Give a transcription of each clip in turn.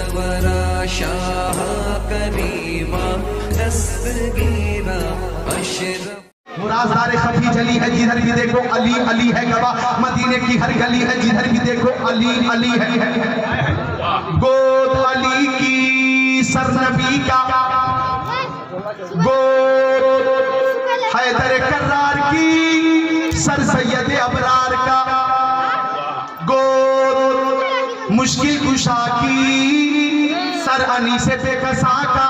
सरवरा शाह करीमा दस्तगीरा अशरफ मुरादारे खफी जली है, जिधर भी देखो अली अली है। गवा मदीने की हर गली है, जिधर भी देखो अली अली है। गोद अली की सरनबी का, गोद हैदर कर्रार की सर सैयद अबरार का, गोद मुश्किल कुशा की सर अनीसे बेकसा का,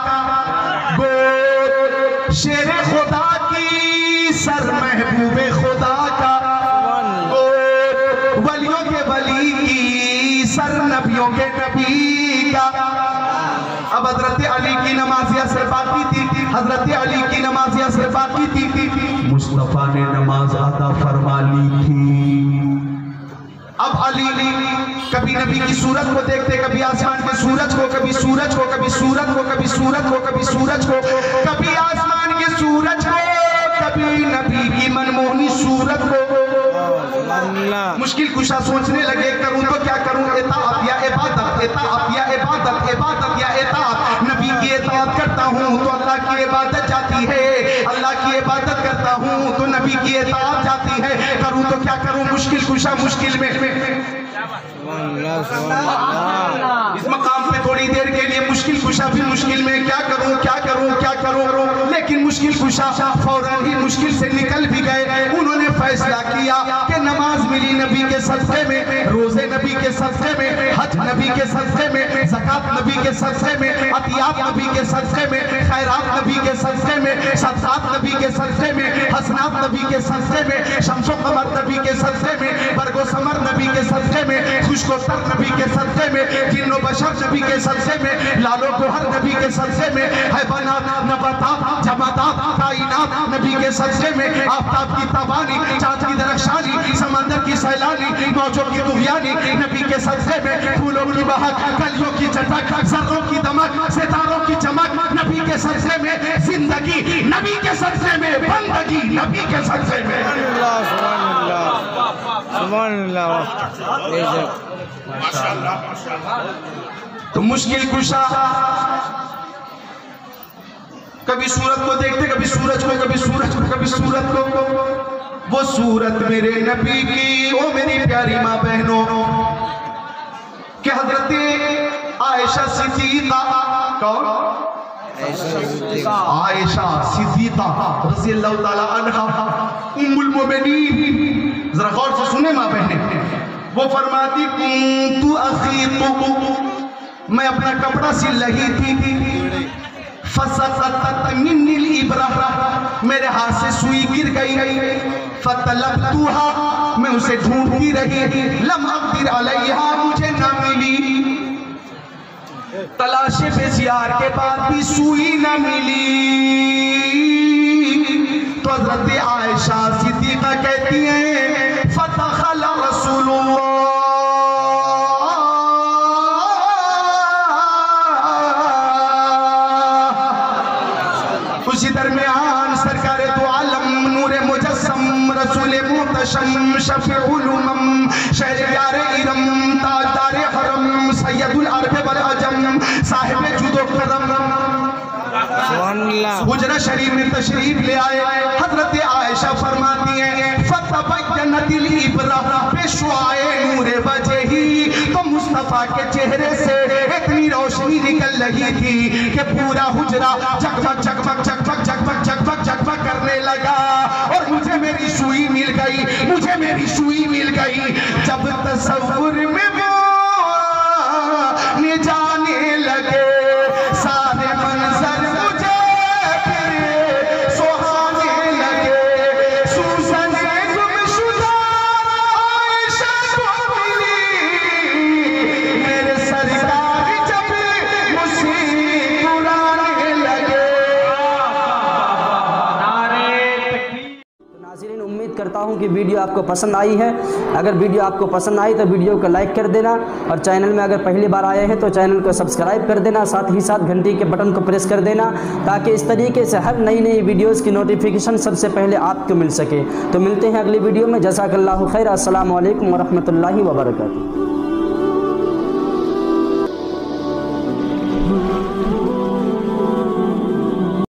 गोद शेर खुदा सर महबूबे खुदा का, गोद वलियों के वली की सर नबियों के नबी का। अब हजरत अली की नमाजिया से बाकी थी, हजरत अली की नमाजिया से बाकी थी, मुस्तफा ने नमाज अदा फरमा ली थी। अब अली कभी नबी की सूरत को देखते, कभी आसमान के सूरज को, कभी सूरज को, कभी सूरत को, कभी सूरत को, कभी सूरज को, कभी आसमान के सूरज को, कभी नबी की मनमोहनी सूरत को। मुश्किल कुशा सोचने लगे, करूं तो क्या करूं, इताअत या इबादत, इताअत या इबादत, इबादत या इताअत। नबी की इताअत करता हूं तो अल्लाह की इबादत जाती है, अल्लाह की इबादत करता हूं तो नबी की इताअत जाती है। करूं तो क्या करूं, मुश्किल कुशा मुश्किल में। इस मकाम पे थोड़ी देर के लिए मुश्किल कुशा भी मुश्किल में, क्या करूं क्या करूं क्या करूं। लेकिन मुश्किल कुशा फौरन ही मुश्किल से निकल भी गए। उन्होंने फैसला किया कि नमाज मिली नबी के सदक़े में, रोजे नबी के सदक़े में, हज नबी के सदक़े में, ज़कात नबी के सदक़े में, अतियात नबी के सदक़े में, खैरात नबी के सदक़े में, सदक़ात नबी के सदक़े में, हसनात नबी के सदक़े में, शम्सो कमर नबी के सदक़े में, बरगो समर नबी के सदक़े में, खुशको सर नबी के सदक़े में, जिन्नो बशर नबी के सदक़े में, लालो गोहर नबी के सदक़े में, हैवानात नबातात जमातात कायनात नबी के सदक़े में, आफ्ताब की तबानी चाँद की दरख्शानी समंदर की सैलानी मौजों की तुगयानी नबी के सदक़े में, फूलों की बहक कलियों की चटक जर्रों की दमक सितारों की चमक नबी के सदक़े में, जिंदगी नबी के सदक़े में, बंदगी नबी के सदक़े में। तो मुश्किल कुशा कभी सूरत को देखते, कभी सूरज को, कभी सूरज को, कभी सूरत को। वो सूरत मेरे नबी की, ओ मेरी प्यारी माँ बहनों, कि हजरत आयशा सिद्दीका, कौन आयशा सिद्दीका रज़ी अल्लाह ताला अन्हा उम्मुल मोमिनीन, जरा गौर से सुने माँ बहने। वो फरमाती कुंतु अखीतु, मैं अपना कपड़ा सिल रही थी, फसकत मिन्नी इब्रा, मेरे हाथ से सुई गिर गई, फतलबतुहा, मैं उसे ढूंढती रही, लम अक़दिर अलैहा, मुझे न मिली, तलाश बेज़ियार के बाद भी सुई न मिली। तो हज़रत आयशा सिद्दीक़ा कहती हैं फतखल रसूलुल्लाह, दरमियान सरकारे दो आलम नूरे मुजस्सम रसूल मुहतशम शफीउल उमम शहरियार इरम ताजदार हरम सैयदुल अरब वल अजम साहिब जुदो करम। सुभान अल्लाह। हुजरा शरीफ में तशरीफ ले आए। हजरत आयशा फरमाती हैं फतबयनतिल इब्रा पेशवाए नूरे वजही, तो मुस्तफा के चेहरे से इतनी रोशनी निकल रही थी कि पूरा हुजरा चकमक चकमक चकमक चकमक चकमक चकमक करने लगा। और मुझे मेरी सुई मिल गई, मुझे मेरी सुई मिल गई। जब तसव्वुर में वो जाने लगे सारे मंजर, कि वीडियो आपको पसंद आई है। अगर वीडियो आपको पसंद आई तो वीडियो को लाइक कर देना, और चैनल में अगर पहली बार आए हैं तो चैनल को सब्सक्राइब कर देना, साथ ही साथ घंटी के बटन को प्रेस कर देना, ताकि इस तरीके से हर नई नई वीडियोस की नोटिफिकेशन सबसे पहले आपको मिल सके। तो मिलते हैं अगली वीडियो में। जज़ाकल्लाहु खैर। अस्सलामु अलैकुम वरहमतुल्लाहि वबरकातुहू।